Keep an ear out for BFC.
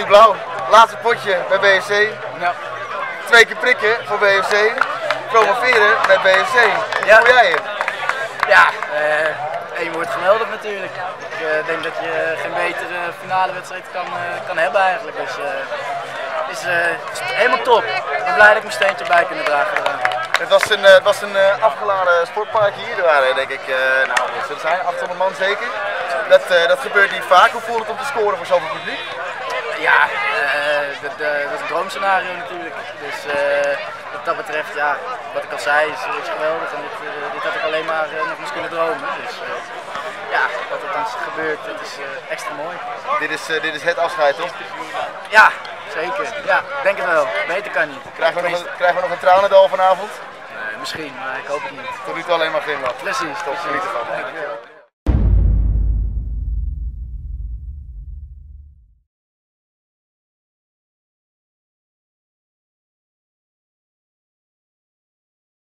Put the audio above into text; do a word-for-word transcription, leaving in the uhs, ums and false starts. olieblauw. Laatste potje bij B F C. Ja. Twee keer prikken voor B F C. Promoveren met B F C. Hoe ja. doe jij het? Ja, uh, je wordt geweldig natuurlijk. Ik uh, denk dat je geen betere finale wedstrijd kan, uh, kan hebben eigenlijk. Dus uh, is, uh, is helemaal top. Ik ben blij dat ik mijn steentje bij kunnen dragen. Het was een, het was een uh, afgeladen sportpark hier. Er waren denk ik, uh, nou, er zijn achthonderd man zeker. Dat, uh, dat gebeurt niet vaak. Hoe voelt het om te scoren voor zoveel publiek? Ja, uh, dat, uh, dat is een droomscenario natuurlijk. Dus uh, wat dat betreft, ja, wat ik al zei, is, is geweldig. En dit, uh, dit had ik alleen maar uh, nog eens kunnen dromen. Dus uh, ja, wat er dan gebeurt, dat is uh, extra mooi. Dit is, uh, dit is het afscheid, toch? Ja, zeker. Ja, denk het wel. Beter kan niet. Krijgen we nog een, krijgen we nog een tranendal vanavond? Nee, misschien, maar ik hoop het niet. Tot nu toe alleen maar glimlach. Precies. Tot genieten van.